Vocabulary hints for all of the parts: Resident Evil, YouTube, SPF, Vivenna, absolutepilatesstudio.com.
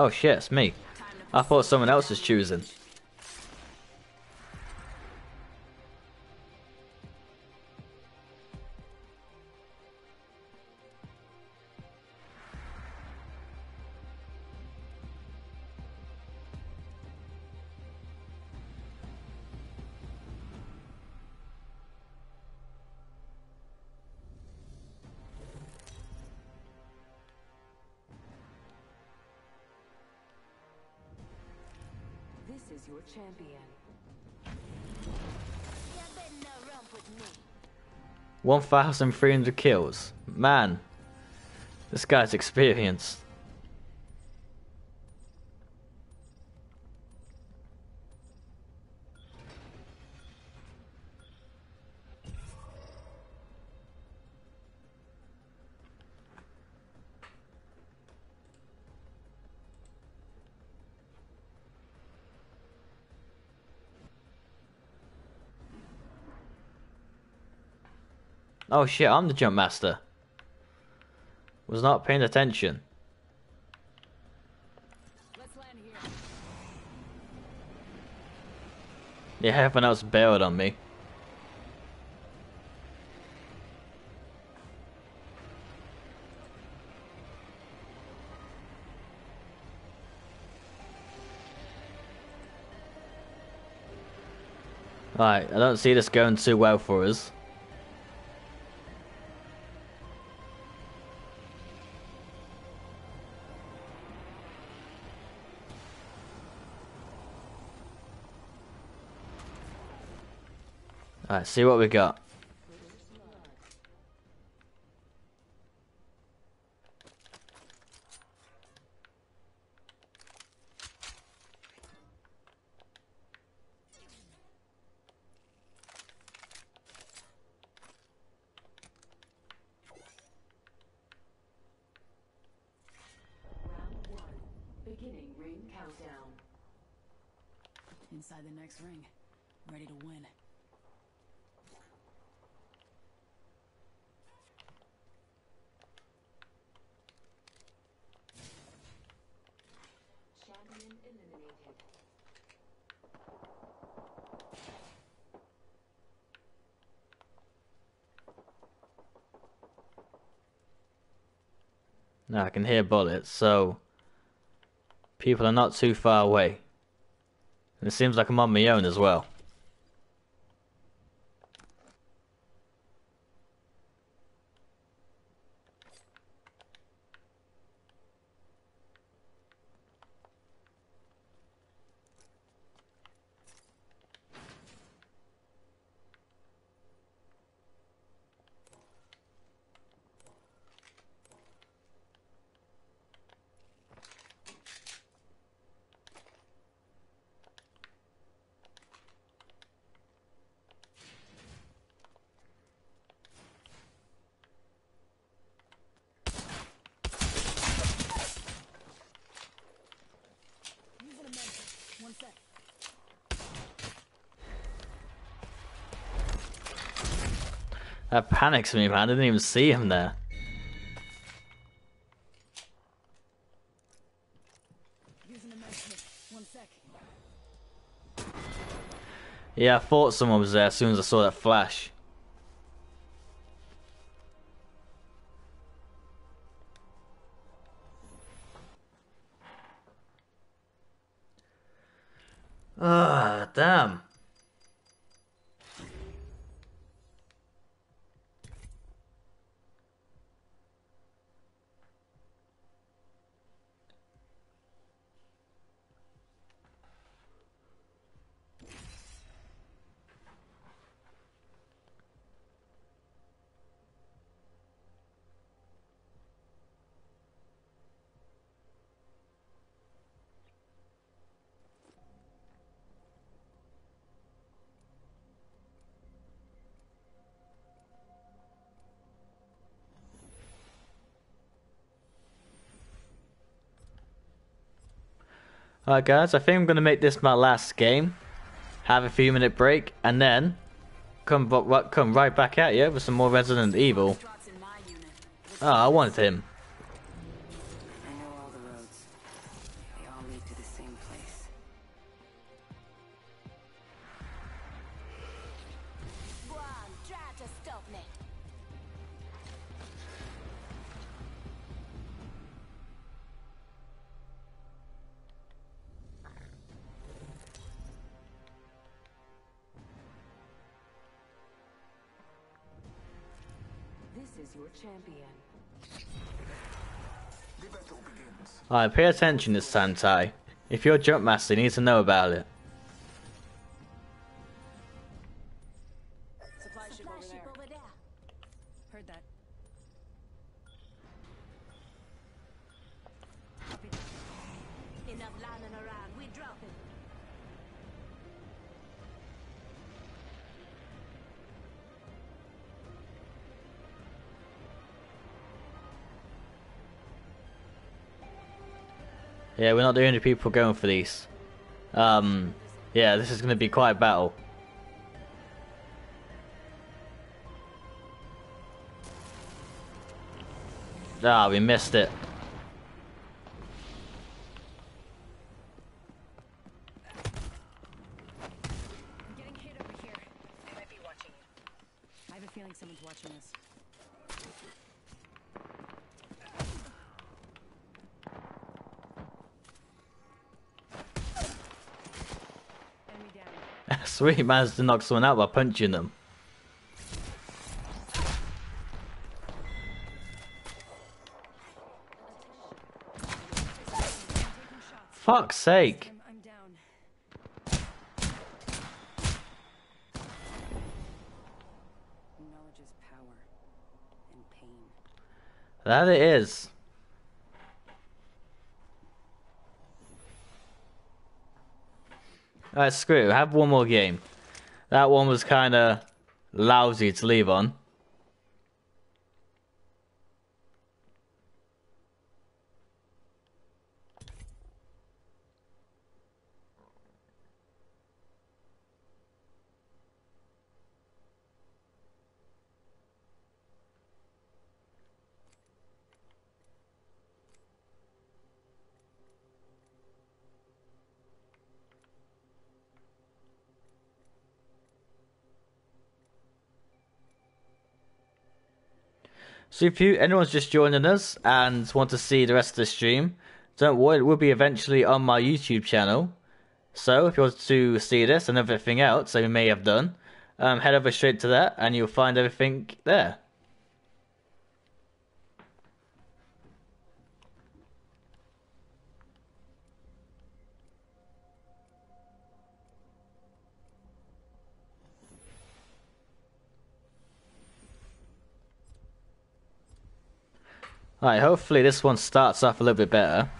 Oh shit, it's me. I thought someone else was choosing. This is your champion. You better not run with me. 1,300 kills. Man, this guy's experienced. Oh shit, I'm the jump master. Was not paying attention. Let's land here. Yeah, everyone else bailed on me. Alright, I don't see this going too well for us. Alright, see what we got. Round one, beginning ring countdown. Inside the next ring, ready to win. Now I can hear bullets, so people are not too far away. And it seems like I'm on my own as well. That panics me, man. I didn't even see him there. Yeah, I thought someone was there as soon as I saw that flash. Ah, damn. Alright guys, I think I'm going to make this my last game, have a few minute break, and then come right back at you with some more Resident Evil. Oh, I wanted him. Alright, pay attention to Santai. If you're Jump Master, you need to know about it. Yeah, we're not the only people going for these. Yeah, this is going to be quite a battle. Ah, we missed it. I'm getting hit over here. They might be watching you. I have a feeling someone's watching us. Sweet, managed to knock someone out by punching them. Fuck's sake. I'm down. Knowledge is power and pain. That it is. Alright, screw it. Have one more game. That one was kind of lousy to leave on. So if anyone's just joining us and want to see the rest of the stream, don't worry, it will be eventually on my YouTube channel. So if you want to see this and everything else that we may have done, head over straight to that and you'll find everything there. Alright, hopefully this one starts off a little bit better.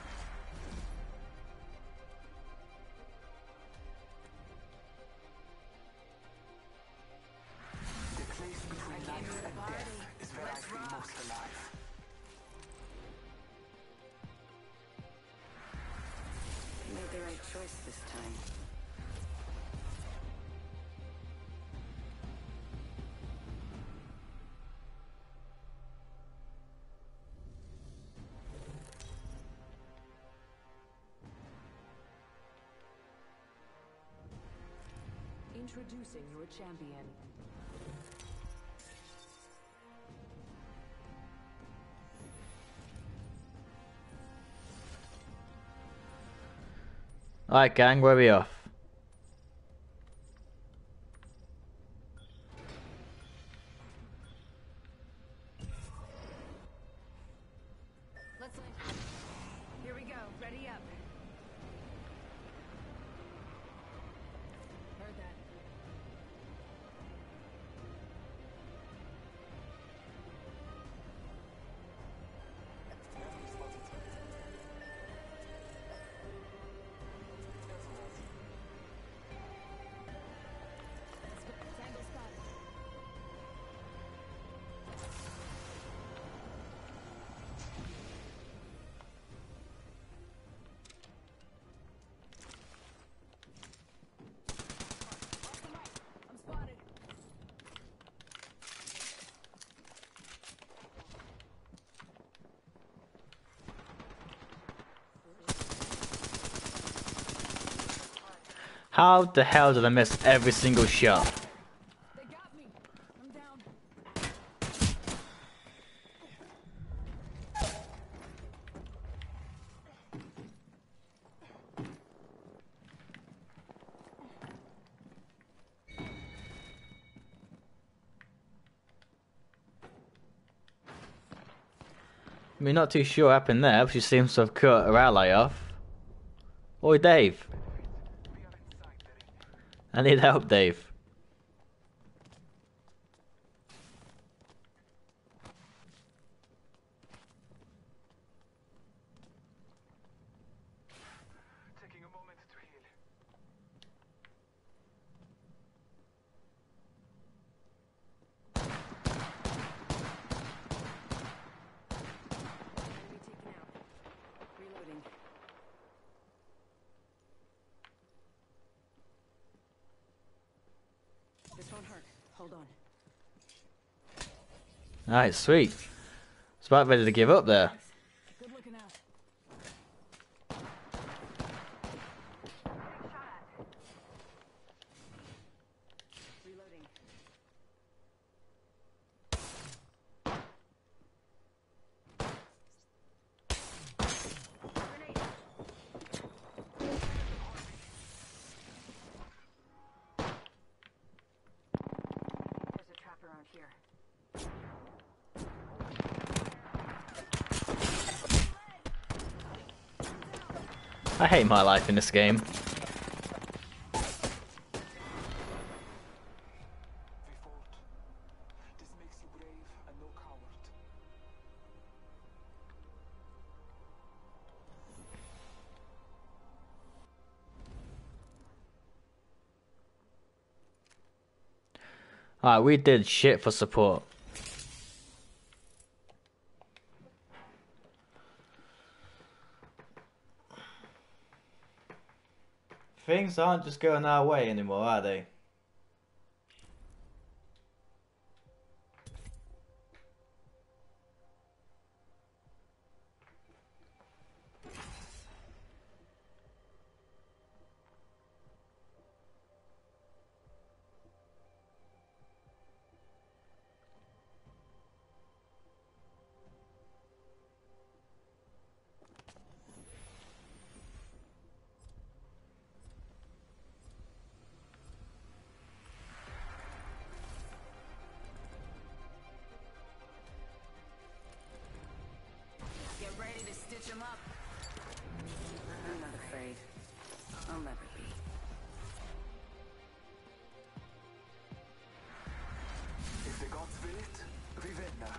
The place between life and death is where I feel most alive. You made the right choice this time. Introducing your champion. Alright gang, where are we off? How the hell did I miss every single shot? They got me. I'm down. I mean, not too sure what happened there, but she seems to have cut her ally off. Oi, Dave. I need help, Dave. Alright, sweet. It's about ready to give up there. Good looking out. Reloading. There's a trap around here. I hate my life in this game. Alright, we did shit for support. Things aren't just going our way anymore, are they? Him up. I'm not afraid. I'll never be. If the gods will it, Vivenna.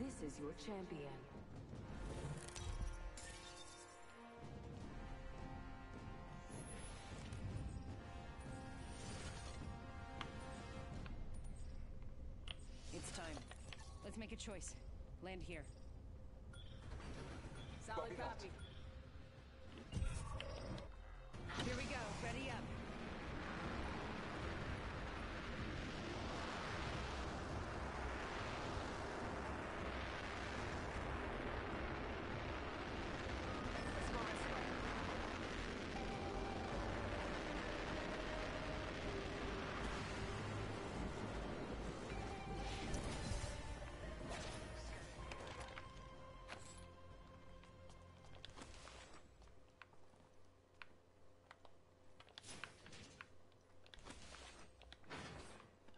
This is your champion. Let's make a choice. Land here. Solid copy. Here we go. Ready up.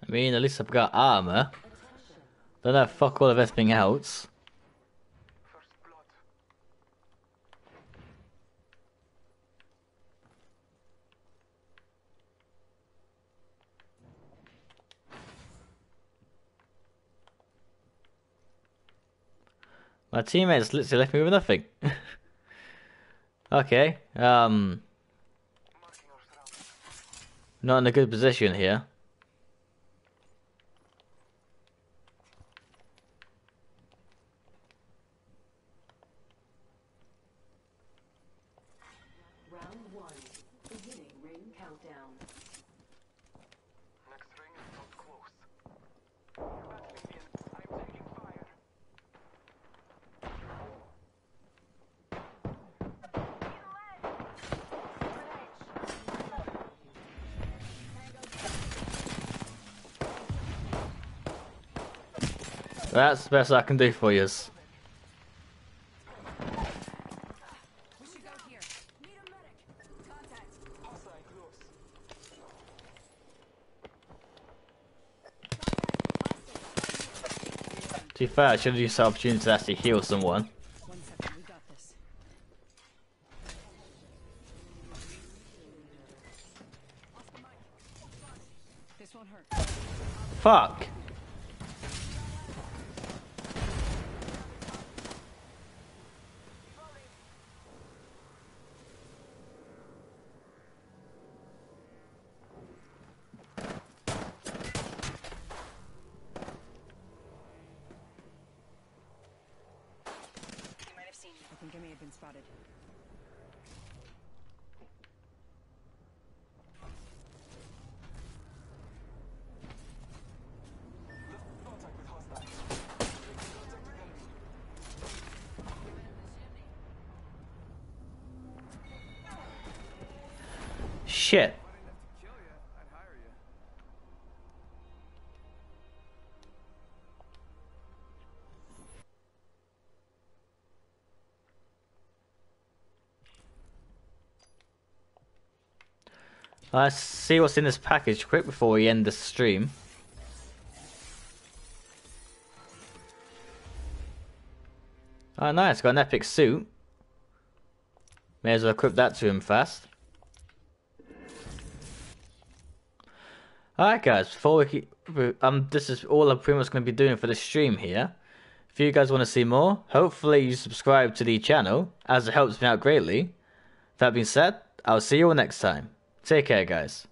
I mean, at least I've got armor. Don't have fuck all of everything else. My teammates literally left me with nothing. Okay, not in a good position here. That's the best I can do for you. To be fair, I should have used the opportunity to actually heal someone. Fuck! Shit. Let's see what's in this package quick before we end the stream. Oh nice, got an epic suit. May as well equip that to him fast. Alright guys, before we keep, this is all I'm pretty much going to be doing for the stream here. If you guys want to see more, hopefully you subscribe to the channel, as it helps me out greatly. That being said, I'll see you all next time. Take care guys.